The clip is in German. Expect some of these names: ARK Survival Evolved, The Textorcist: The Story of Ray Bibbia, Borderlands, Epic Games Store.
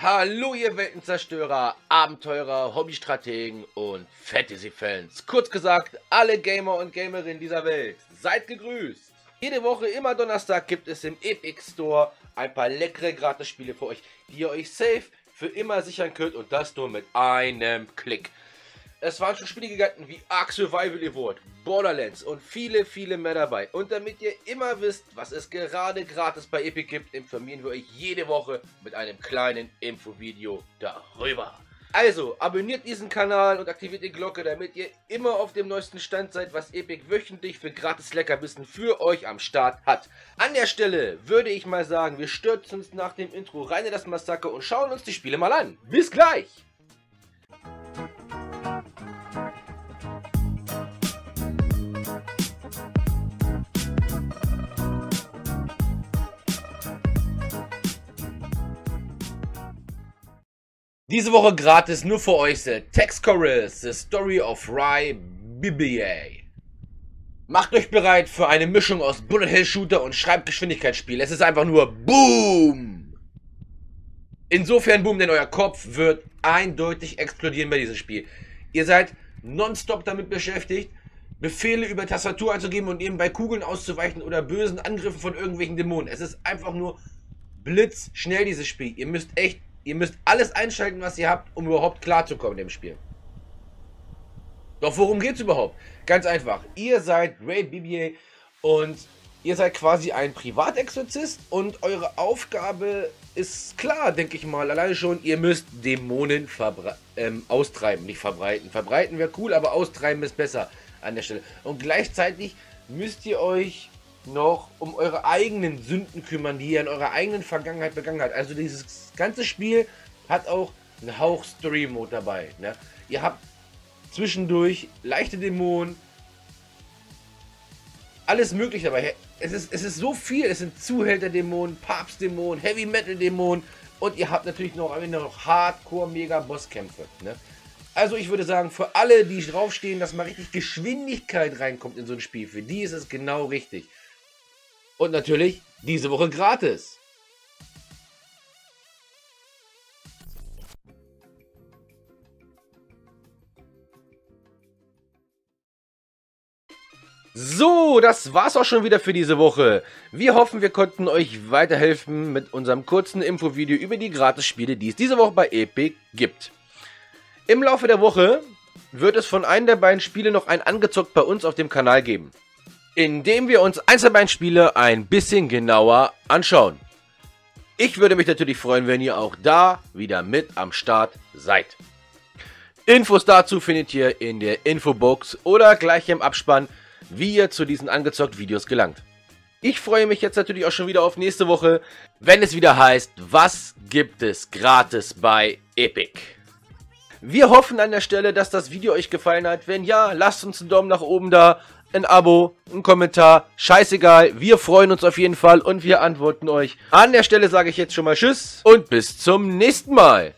Hallo ihr Weltenzerstörer, Abenteurer, Hobbystrategen und Fantasy-Fans. Kurz gesagt, alle Gamer und Gamerinnen dieser Welt, seid gegrüßt. Jede Woche, immer Donnerstag, gibt es im Epic Store ein paar leckere Gratisspiele für euch, die ihr euch safe für immer sichern könnt und das nur mit einem Klick. Es waren schon Spiele giganten wie ARK Survival Evolved, Borderlands und viele mehr dabei. Und damit ihr immer wisst, was es gerade gratis bei Epic gibt, informieren wir euch jede Woche mit einem kleinen Infovideo darüber. Also abonniert diesen Kanal und aktiviert die Glocke, damit ihr immer auf dem neuesten Stand seid, was Epic wöchentlich für gratis Leckerbissen für euch am Start hat. An der Stelle würde ich mal sagen, wir stürzen uns nach dem Intro rein in das Massaker und schauen uns die Spiele mal an. Bis gleich! Diese Woche gratis nur für euch The Textorcist: The Story of Ray Bibbia. Macht euch bereit für eine Mischung aus Bullet Hell Shooter und Schreibgeschwindigkeitsspiel. Es ist einfach nur BOOM! Insofern BOOM, denn euer Kopf wird eindeutig explodieren bei diesem Spiel. Ihr seid nonstop damit beschäftigt, Befehle über Tastatur einzugeben und eben bei Kugeln auszuweichen oder bösen Angriffen von irgendwelchen Dämonen. Es ist einfach nur blitzschnell dieses Spiel. Ihr müsst alles einschalten, was ihr habt, um überhaupt klarzukommen im Spiel. Doch worum geht's überhaupt? Ganz einfach. Ihr seid Ray Bibbia und ihr seid quasi ein Privatexorzist und eure Aufgabe ist klar, denke ich mal. Alleine schon, ihr müsst Dämonen austreiben, nicht verbreiten. Verbreiten wäre cool, aber austreiben ist besser an der Stelle. Und gleichzeitig müsst ihr euch noch um eure eigenen Sünden kümmern, die ihr in eurer eigenen Vergangenheit begangen habt. Also dieses ganze Spiel hat auch einen Hauch Story-Mode dabei. Ne? Ihr habt zwischendurch leichte Dämonen, alles möglich dabei. Es ist so viel, es sind Zuhälter-Dämonen, Papst-Dämonen, Heavy-Metal-Dämonen und ihr habt natürlich noch am Ende noch Hardcore-Mega-Bosskämpfe. Ne? Also ich würde sagen, für alle, die draufstehen, dass mal richtig Geschwindigkeit reinkommt in so ein Spiel, für die ist es genau richtig. Und natürlich diese Woche gratis. So, das war's auch schon wieder für diese Woche. Wir hoffen, wir konnten euch weiterhelfen mit unserem kurzen Infovideo über die Gratis-Spiele, die es diese Woche bei Epic gibt. Im Laufe der Woche wird es von einem der beiden Spiele noch ein Angezockt bei uns auf dem Kanal geben, indem wir uns einzelne beiden Spiele ein bisschen genauer anschauen. Ich würde mich natürlich freuen, wenn ihr auch da wieder mit am Start seid. Infos dazu findet ihr in der Infobox oder gleich im Abspann, wie ihr zu diesen angezockt Videos gelangt. Ich freue mich jetzt natürlich auch schon wieder auf nächste Woche, wenn es wieder heißt, was gibt es gratis bei Epic? Wir hoffen an der Stelle, dass das Video euch gefallen hat. Wenn ja, lasst uns einen Daumen nach oben da. Ein Abo, ein Kommentar, scheißegal, wir freuen uns auf jeden Fall und wir antworten euch. An der Stelle sage ich jetzt schon mal Tschüss und bis zum nächsten Mal.